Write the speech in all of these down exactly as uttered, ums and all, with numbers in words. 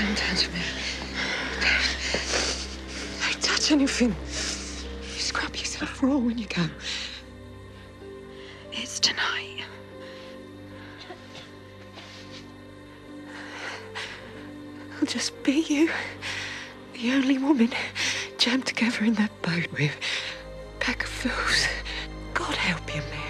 Don't touch me. Don't, don't touch anything. You scrub yourself raw when you go. It's tonight. I'll just be you. The only woman jammed together in that boat with a pack of fools. God help you, Mary.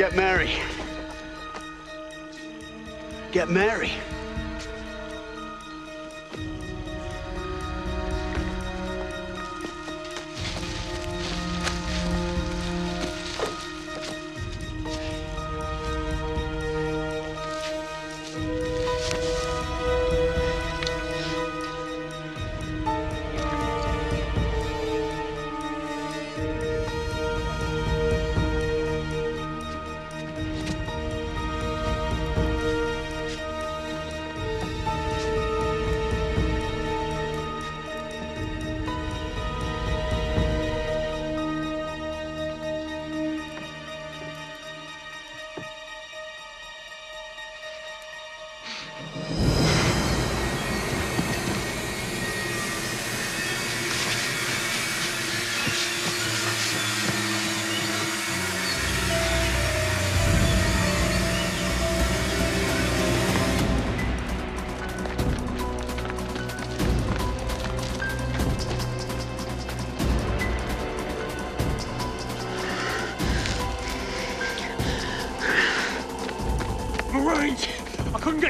Get Mary. Get Mary.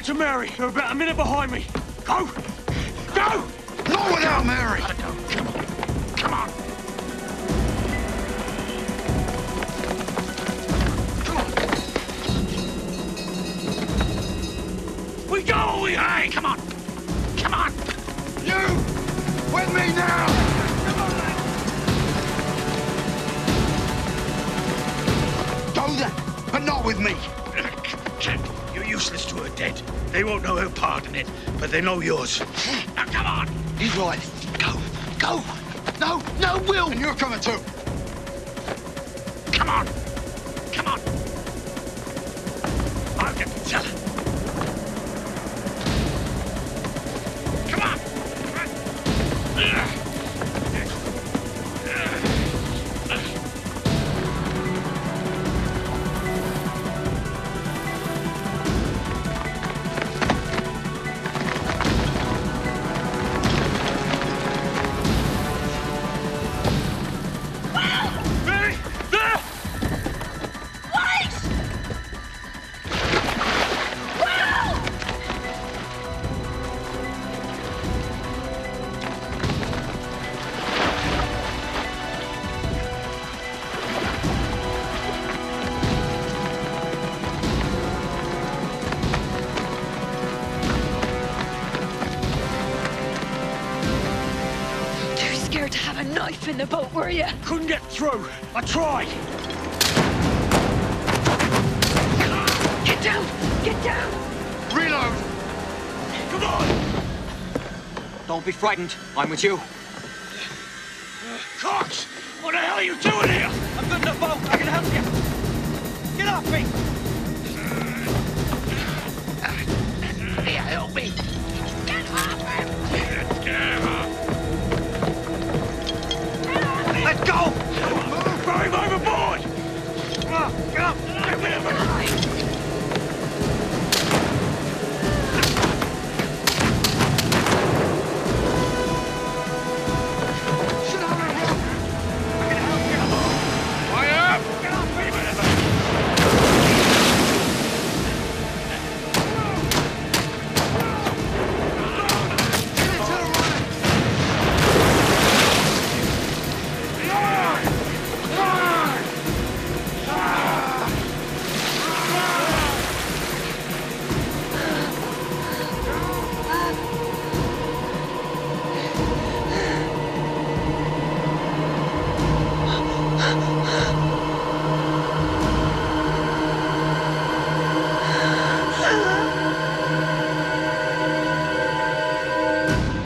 To Mary, you're about a minute behind me. Go! Go! Not without Mary! I don't. Come on. Come on. Come on. We go or we hang! Come on! Come on! You! With me now! Come on, lad! Go then, but not with me! Useless to her dead. They won't know her part in it, but they know yours. Now, come on! He's right. Go! Go! No! No, Will! And you're coming too. Come on! Come on! I'll get to tell her. In the boat, were you? Couldn't get through. I tried. Get down! Get down! Reload! Come on! Don't be frightened. I'm with you. Cox! What the hell are you doing here? I'm good in the boat. I can help you. Get off me! Here, help me! Get off him!